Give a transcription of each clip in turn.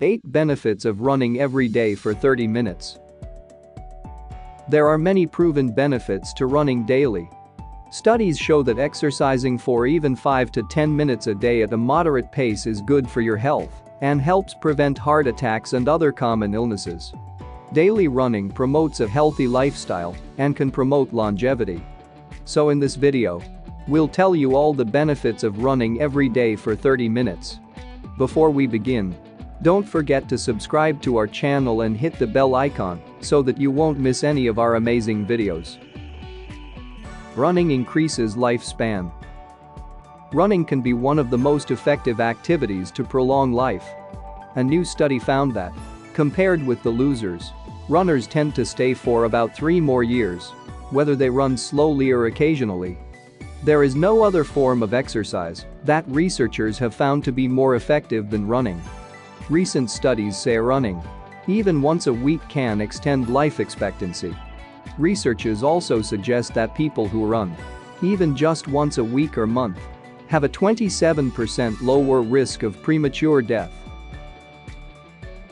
8 Benefits of running every day for 30 minutes. There are many proven benefits to running daily. Studies show that exercising for even 5 to 10 minutes a day at a moderate pace is good for your health and helps prevent heart attacks and other common illnesses. Daily running promotes a healthy lifestyle and can promote longevity. So in this video, we'll tell you all the benefits of running every day for 30 minutes. Before we begin, don't forget to subscribe to our channel and hit the bell icon so that you won't miss any of our amazing videos. Running increases lifespan. Running can be one of the most effective activities to prolong life. A new study found that, compared with the losers, runners tend to stay for about 3 more years, whether they run slowly or occasionally. There is no other form of exercise that researchers have found to be more effective than running. Recent studies say running, even once a week, can extend life expectancy. Researchers also suggest that people who run, even just once a week or month, have a 27% lower risk of premature death.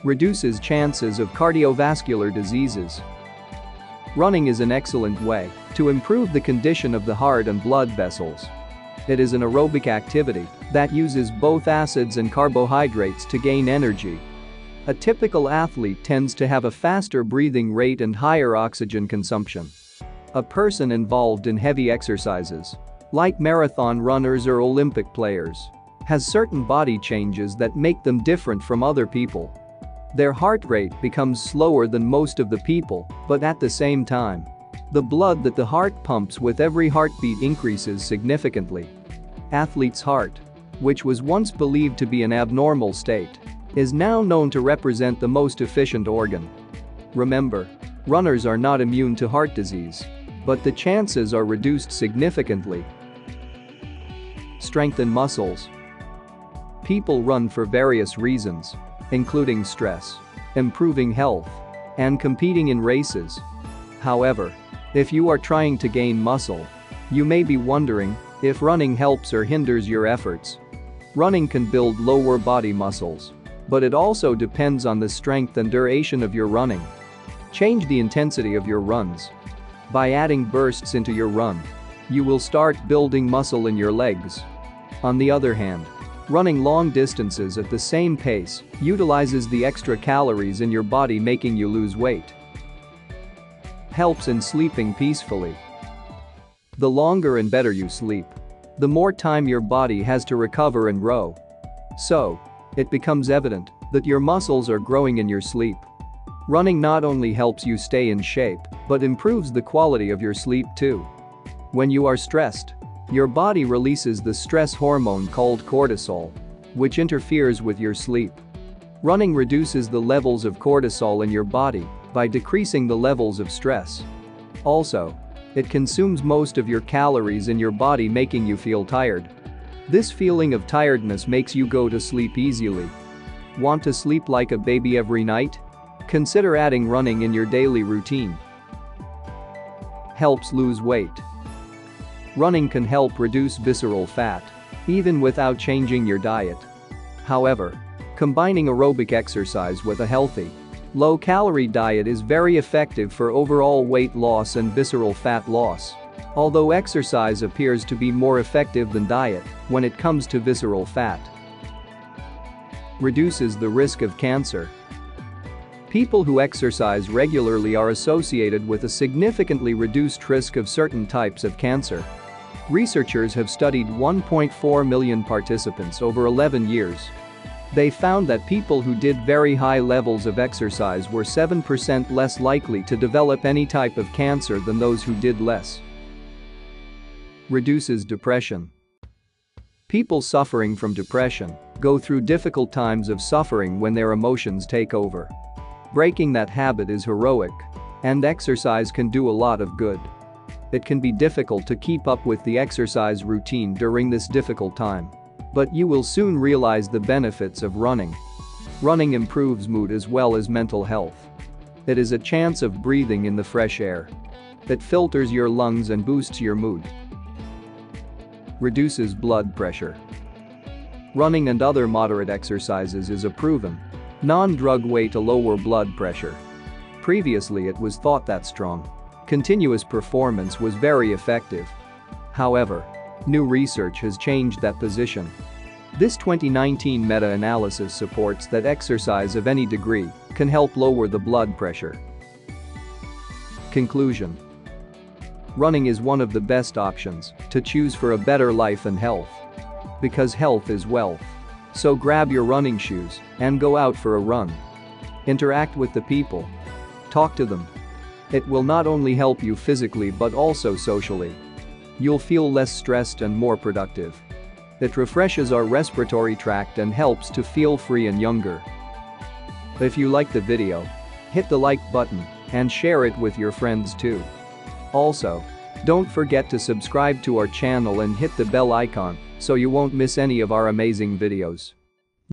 Reduces chances of cardiovascular diseases. Running is an excellent way to improve the condition of the heart and blood vessels. It is an aerobic activity that uses both acids and carbohydrates to gain energy. A typical athlete tends to have a faster breathing rate and higher oxygen consumption. A person involved in heavy exercises, like marathon runners or Olympic players, has certain body changes that make them different from other people. Their heart rate becomes slower than most of the people, but at the same time, the blood that the heart pumps with every heartbeat increases significantly. Athlete's heart, which was once believed to be an abnormal state, is now known to represent the most efficient organ. Remember, runners are not immune to heart disease, but the chances are reduced significantly. Strengthen muscles. People run for various reasons, including stress, improving health, and competing in races. However, if you are trying to gain muscle, you may be wondering if running helps or hinders your efforts. Running can build lower body muscles, but it also depends on the strength and duration of your running. Change the intensity of your runs. By adding bursts into your run, you will start building muscle in your legs. On the other hand, running long distances at the same pace utilizes the extra calories in your body, making you lose weight. Helps in sleeping peacefully. The longer and better you sleep, the more time your body has to recover and grow. So, it becomes evident that your muscles are growing in your sleep. Running not only helps you stay in shape, but improves the quality of your sleep too. When you are stressed, your body releases the stress hormone called cortisol, which interferes with your sleep. Running reduces the levels of cortisol in your body by decreasing the levels of stress. Also, it consumes most of your calories in your body, making you feel tired. This feeling of tiredness makes you go to sleep easily. Want to sleep like a baby every night? Consider adding running in your daily routine. Helps lose weight. Running can help reduce visceral fat, even without changing your diet. However, combining aerobic exercise with a healthy, low-calorie diet is very effective for overall weight loss and visceral fat loss. Although exercise appears to be more effective than diet when it comes to visceral fat. Reduces the risk of cancer. People who exercise regularly are associated with a significantly reduced risk of certain types of cancer. Researchers have studied 1.4 million participants over 11 years. They found that people who did very high levels of exercise were 7% less likely to develop any type of cancer than those who did less. Reduces depression. People suffering from depression go through difficult times of suffering when their emotions take over. Breaking that habit is heroic, and exercise can do a lot of good. It can be difficult to keep up with the exercise routine during this difficult time. But you will soon realize the benefits of running. Running improves mood as well as mental health. It is a chance of breathing in the fresh air. It filters your lungs and boosts your mood. Reduces blood pressure. Running and other moderate exercises is a proven Non-drug way to lower blood pressure. Previously it was thought that strong, continuous performance was very effective. However, new research has changed that position. This 2019 meta-analysis supports that exercise of any degree can help lower the blood pressure. Conclusion. Running is one of the best options to choose for a better life and health. Because health is wealth. So grab your running shoes and go out for a run. Interact with the people. Talk to them. It will not only help you physically but also socially. You'll feel less stressed and more productive. It refreshes our respiratory tract and helps to feel free and younger. If you like the video, hit the like button and share it with your friends too. Also, don't forget to subscribe to our channel and hit the bell icon so you won't miss any of our amazing videos.